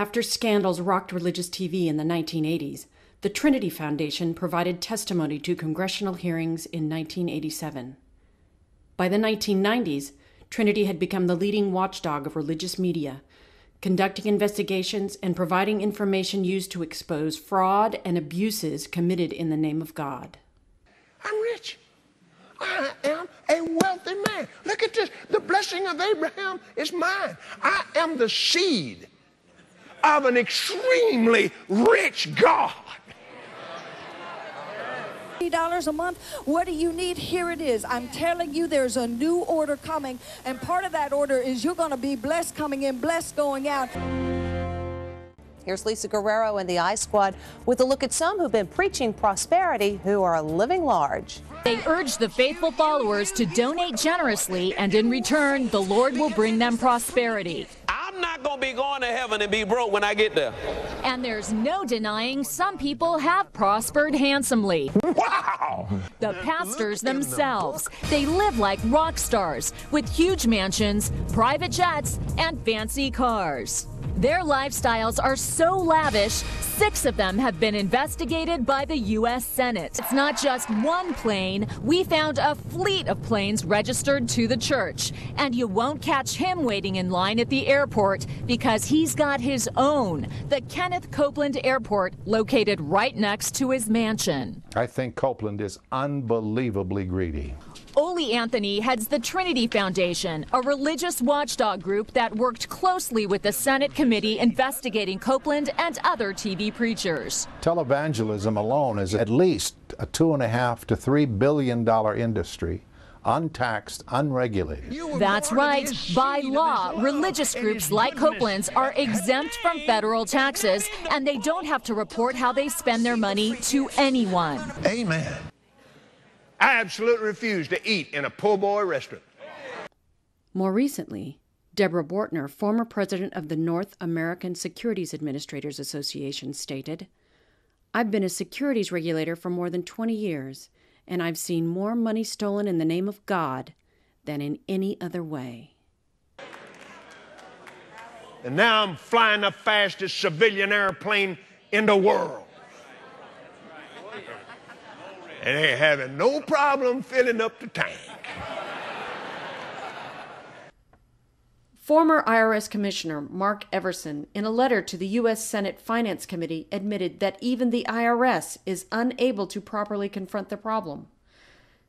After scandals rocked religious TV in the 1980s, the Trinity Foundation provided testimony to congressional hearings in 1987. By the 1990s, Trinity had become the leading watchdog of religious media, conducting investigations and providing information used to expose fraud and abuses committed in the name of God. I'm rich. I am a wealthy man. Look at this. The blessing of Abraham is mine. I am the seed of an extremely rich God. $50 a month, what do you need? Here it is. I'm telling you, there's a new order coming, and part of that order is you're going to be blessed coming in, blessed going out. Here's Lisa Guerrero and the I Squad with a look at some who've been preaching prosperity who are living large. They urge the faithful followers to donate generously, and in return, the Lord will bring them prosperity. I'm not going to be going to heaven and be broke when I get there. And there's no denying some people have prospered handsomely. Wow! The pastors themselves, they live like rock stars with huge mansions, private jets, and fancy cars. Their lifestyles are so lavish, 6 of them have been investigated by the US Senate. It's not just one plane. We found a fleet of planes registered to the church. And you won't catch him waiting in line at the airport because he's got his own, the Kenneth Copeland Airport, located right next to his mansion. I think Copeland is unbelievably greedy. Ole Anthony heads the Trinity Foundation, a religious watchdog group that worked closely with the Senate committee investigating Copeland and other TV preachers. Televangelism alone is at least a $2.5 to $3 billion industry, untaxed, unregulated. That's right. By law, religious groups like Copeland's are exempt from federal taxes, and they don't have to report how they spend their money to anyone. Amen. I absolutely refuse to eat in a po' boy restaurant. More recently, Deborah Bortner, former president of the North American Securities Administrators Association, stated, "I've been a securities regulator for more than 20 years, and I've seen more money stolen in the name of God than in any other way." And now I'm flying the fastest civilian airplane in the world. And they're having no problem filling up the tank. Former IRS Commissioner Mark Everson, in a letter to the U.S. Senate Finance Committee, admitted that even the IRS is unable to properly confront the problem.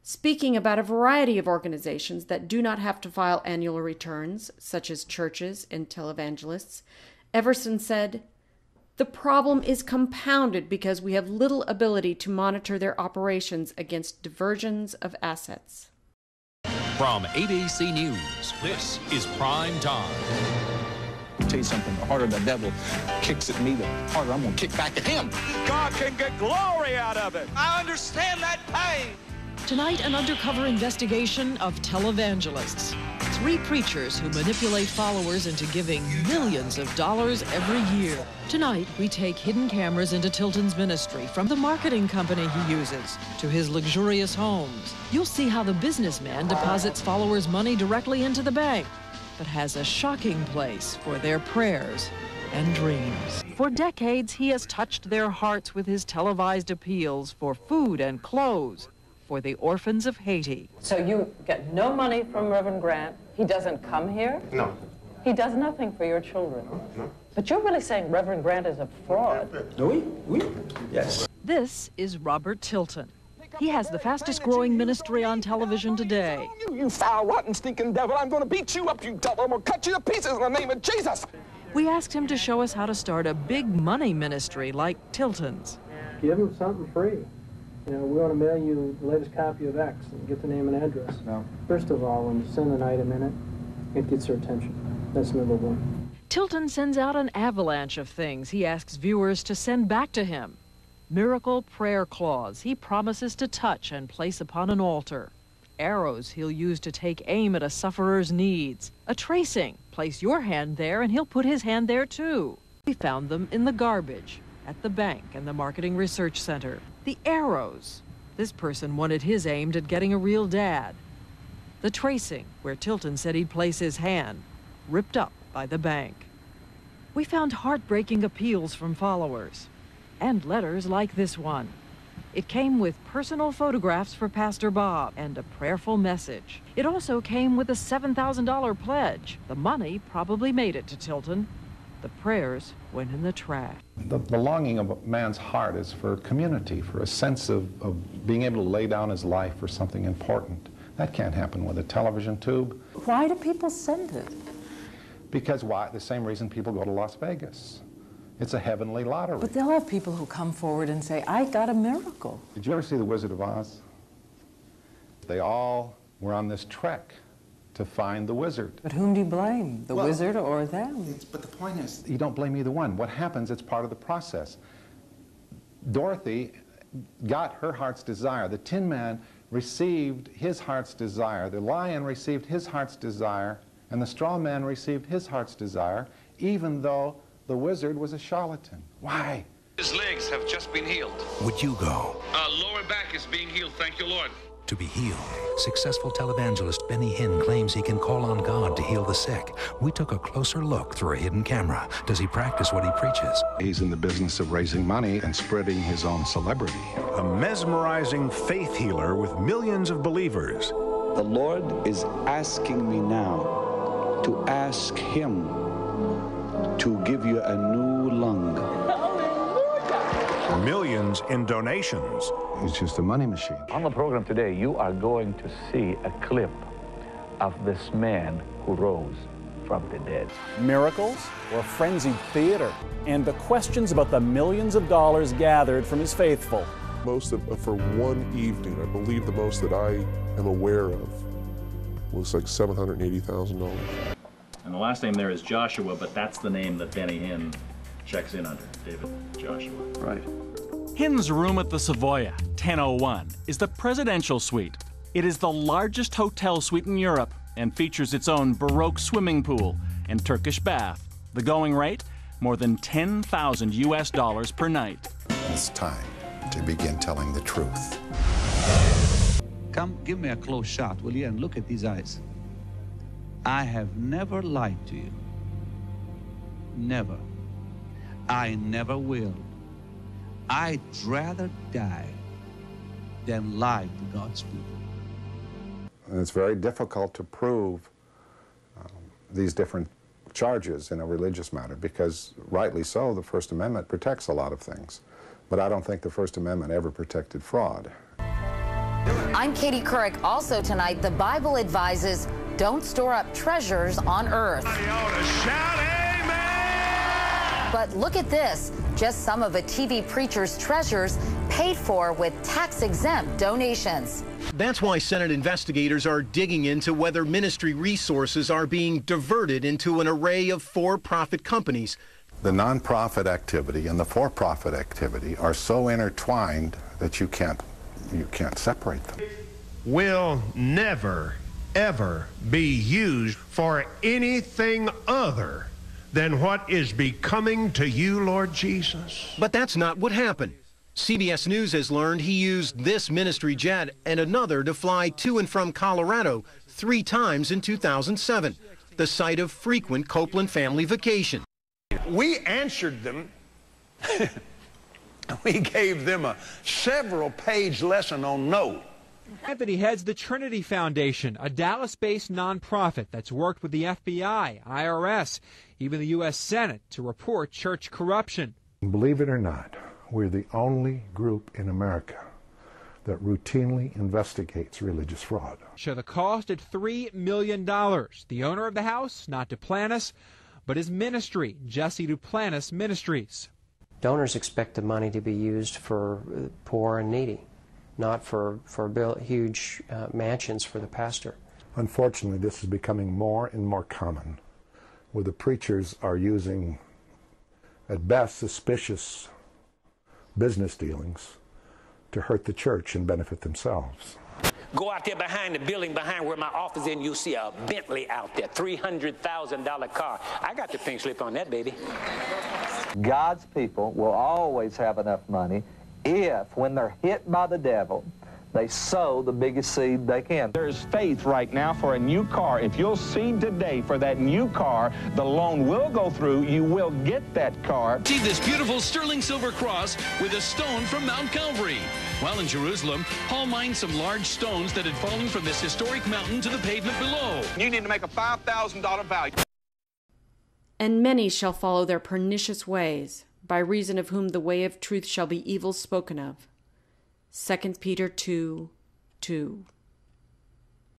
Speaking about a variety of organizations that do not have to file annual returns, such as churches and televangelists, Everson said, "The problem is compounded because we have little ability to monitor their operations against diversions of assets." From ABC News, this is Prime Time. I'll tell you something, the harder the devil kicks at me, the harder I'm going to kick back at him. God can get glory out of it. I understand that pain. Tonight, an undercover investigation of televangelists. 3 preachers who manipulate followers into giving millions of dollars every year. Tonight, we take hidden cameras into Tilton's ministry, from the marketing company he uses to his luxurious homes. You'll see how the businessman deposits followers' money directly into the bank, but has a shocking place for their prayers and dreams. For decades, he has touched their hearts with his televised appeals for food and clothes for the orphans of Haiti. So you get no money from Reverend Grant? He doesn't come here? No. He does nothing for your children? No. But you're really saying Reverend Grant is a fraud? Oui. Yes. This is Robert Tilton. He has the fastest growing ministry on television today. You foul, rotten, stinking devil. I'm going to beat you up, you devil. I'm going to cut you to pieces in the name of Jesus. We asked him to show us how to start a big money ministry like Tilton's. Give him something free. You know, we want to mail you the latest copy of X and get the name and address. No. First of all, when you send an item in it, it gets their attention. That's number one. Tilton sends out an avalanche of things he asks viewers to send back to him. Miracle prayer claws he promises to touch and place upon an altar. Arrows he'll use to take aim at a sufferer's needs. A tracing, place your hand there and he'll put his hand there too. We found them in the garbage at the bank and the Marketing Research Center. The arrows. This person wanted his aimed at getting a real dad. The tracing, where Tilton said he'd place his hand, ripped up by the bank. We found heartbreaking appeals from followers, and letters like this one. It came with personal photographs for Pastor Bob and a prayerful message. It also came with a $7,000 pledge. The money probably made it to Tilton. The prayers went in the trash. The longing of a man's heart is for community, for a sense of being able to lay down his life for something important. That can't happen with a television tube. Why do people send it? Because why? The same reason people go to Las Vegas. It's a heavenly lottery. But they'll have people who come forward and say, I got a miracle. Did you ever see The Wizard of Oz? They all were on this trek to find the wizard. But whom do you blame? The wizard or them? But the point is, you don't blame either one. What happens, it's part of the process. Dorothy got her heart's desire. The Tin Man received his heart's desire. The Lion received his heart's desire. And the Straw Man received his heart's desire, even though the wizard was a charlatan. Why? His legs have just been healed. Would you go? Lower back is being healed, thank you, Lord. To be healed, successful televangelist Benny Hinn claims he can call on God to heal the sick. We took a closer look through a hidden camera. Does he practice what he preaches? He's in the business of raising money and spreading his own celebrity. A mesmerizing faith healer with millions of believers. The Lord is asking me now to ask him to give you a new lung. Hallelujah. Millions in donations. It's just a money machine. On the program today, you are going to see a clip of this man who rose from the dead. Miracles or frenzied theater? And the questions about the millions of dollars gathered from his faithful. For one evening, I believe the most that I am aware of was like $780,000. And the last name there is Joshua, but that's the name that Benny Hinn checks in under, David Joshua. Right. Hinn's room at the Savoya, 1001, is the presidential suite. It is the largest hotel suite in Europe and features its own Baroque swimming pool and Turkish bath. The going rate, more than $10,000 per night. It's time to begin telling the truth. Come, give me a close shot, will you, and look at these eyes. I have never lied to you. Never. I never will. I'd rather die than lie to God's people. And it's very difficult to prove these different charges in a religious matter because, rightly so, the First Amendment protects a lot of things. But I don't think the First Amendment ever protected fraud. I'm Katie Couric. Also tonight, the Bible advises, don't store up treasures on earth. But look at this, just some of a TV preacher's treasures paid for with tax-exempt donations. That's why Senate investigators are digging into whether ministry resources are being diverted into an array of for-profit companies. The non-profit activity and the for-profit activity are so intertwined that you can't separate them. Will never, ever be used for anything other than what is becoming to you, Lord Jesus. But that's not what happened. CBS News has learned he used this ministry jet and another to fly to and from Colorado 3 times in 2007, the site of frequent Copeland family vacations. We answered them. We gave them a several-page lesson on no. Anthony heads the Trinity Foundation, a Dallas-based nonprofit that's worked with the FBI, IRS, even the US Senate to report church corruption. Believe it or not, we're the only group in America that routinely investigates religious fraud. So the cost at $3 million. The owner of the house, not Duplantis, but his ministry, Jesse Duplantis Ministries. Donors expect the money to be used for poor and needy, not for build huge mansions for the pastor. Unfortunately, this is becoming more and more common, where the preachers are using, at best, suspicious business dealings to hurt the church and benefit themselves. Go out there behind the building, behind where my office is in, you'll see a Bentley out there, $300,000 car. I got the pink slip on that, baby. God's people will always have enough money if, when they're hit by the devil, They sow the biggest seed they can. There's faith right now for a new car. If you'll seed today for that new car, the loan will go through. You will get that car. See this beautiful sterling silver cross with a stone from Mount Calvary. While in Jerusalem, Paul mined some large stones that had fallen from this historic mountain to the pavement below. You need to make a $5,000 value. And many shall follow their pernicious ways, by reason of whom the way of truth shall be evil spoken of. 2 Peter 2:2